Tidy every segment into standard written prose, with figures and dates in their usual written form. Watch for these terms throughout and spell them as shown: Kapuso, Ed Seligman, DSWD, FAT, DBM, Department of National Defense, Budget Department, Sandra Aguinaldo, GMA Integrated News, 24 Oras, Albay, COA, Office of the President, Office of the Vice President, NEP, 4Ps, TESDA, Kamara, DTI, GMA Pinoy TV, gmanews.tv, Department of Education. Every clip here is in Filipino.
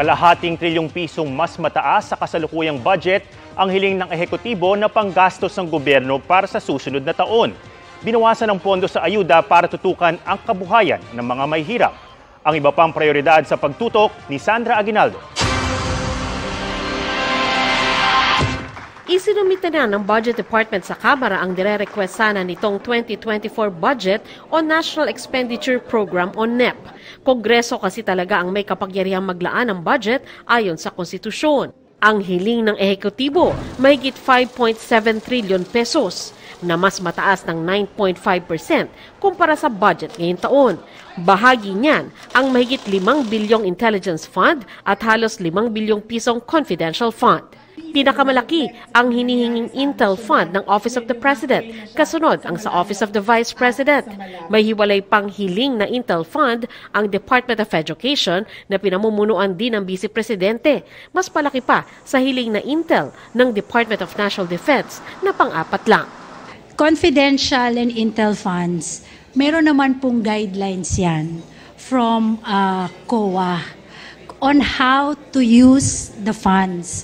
Kalahating trilyong pisong mas mataas sa kasalukuyang budget ang hiling ng ehekutibo na panggastos ng gobyerno para sa susunod na taon. Binawasan ang pondo sa ayuda para tutukan ang kabuhayan ng mga may hirap. Ang iba pang prioridad sa pagtutok ni Sandra Aguinaldo. Isinumita na ng Budget Department sa Kamara ang dire-request sana nitong 2024 Budget o National Expenditure Program o NEP. Kongreso kasi talaga ang may kapagyarihang maglaan ng budget ayon sa konstitusyon. Ang hiling ng ehekutibo, mahigit 5.7 trilyon pesos na mas mataas ng 9.5% kumpara sa budget ngayong taon. Bahagi niyan ang mahigit 5 bilyong Intelligence Fund at halos 5 bilyong pisong Confidential Fund. Pinakamalaki ang hinihinging Intel Fund ng Office of the President, kasunod ang sa Office of the Vice President. May hiwalay pang hiling na Intel Fund ang Department of Education na pinamumunuan din ng Vice Presidente. Mas palaki pa sa hiling na Intel ng Department of National Defense na pang-apat lang. Confidential and Intel Funds, meron naman pong guidelines yan from COA on how to use the funds.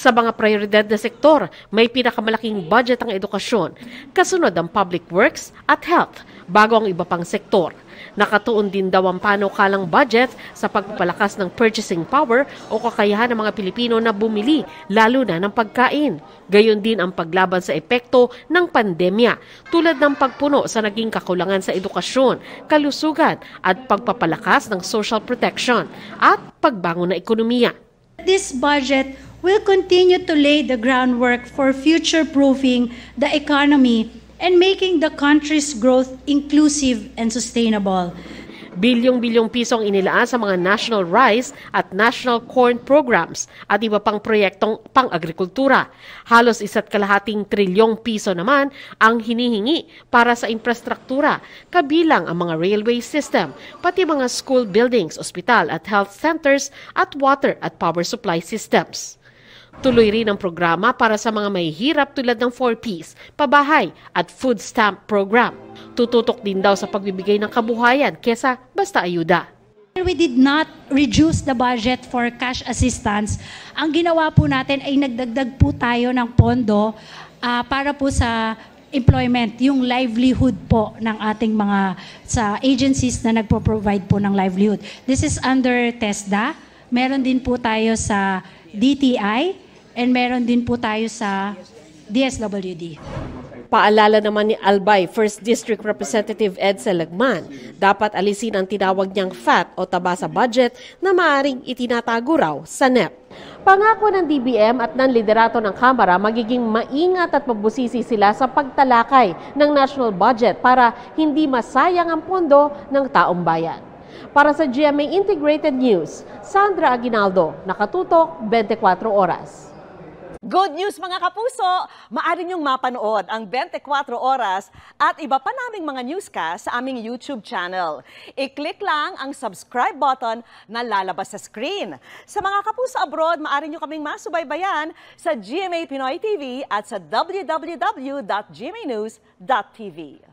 Sa mga prioridad na sektor, may pinakamalaking budget ang edukasyon, kasunod ang public works at health, bago ang iba pang sektor. Nakatuon din daw ang panukalang budget sa pagpalakas ng purchasing power o kakayahan ng mga Pilipino na bumili, lalo na ng pagkain. Gayon din ang paglaban sa epekto ng pandemya, tulad ng pagpuno sa naging kakulangan sa edukasyon, kalusugan at pagpapalakas ng social protection at pagbangon na ekonomiya. This budget will continue to lay the groundwork for future-proofing the economy and making the country's growth inclusive and sustainable. Bilyong-bilyong pisong inilaan sa mga national rice at national corn programs at iba pang proyektong pang-agrikultura. Halos 1.5 trilyong piso naman ang hinihingi para sa infrastruktura, kabilang ang mga railway system, pati mga school buildings, ospital at health centers at water at power supply systems. Tuloy rin ang programa para sa mga may hirap tulad ng 4Ps, pabahay at food stamp program. Tututok din daw sa pagbibigay ng kabuhayan kesa basta ayuda. We did not reduce the budget for cash assistance. Ang ginawa po natin ay nagdagdag po tayo ng pondo para po sa employment, yung livelihood po ng ating mga sa agencies na nagpo-provide po ng livelihood. This is under TESDA. Meron din po tayo sa DTI. And meron din po tayo sa DSWD. Paalala naman ni Albay, 1st District Representative Ed Seligman, dapat alisin ang tinawag niyang FAT o taba sa budget na maaaring itinatago raw sa NEP. Pangako ng DBM at ng liderato ng Kamara, magiging maingat at magbusisi sila sa pagtalakay ng national budget para hindi masayang ang pondo ng taong bayan. Para sa GMA Integrated News, Sandra Aguinaldo, nakatutok 24 Oras. Good news mga kapuso! Maaari niyong mapanood ang 24 Oras at iba pa naming mga newscast sa aming YouTube channel. I-click lang ang subscribe button na lalabas sa screen. Sa mga kapuso abroad, maaari niyo kaming masubaybayan sa GMA Pinoy TV at sa www.gmanews.tv.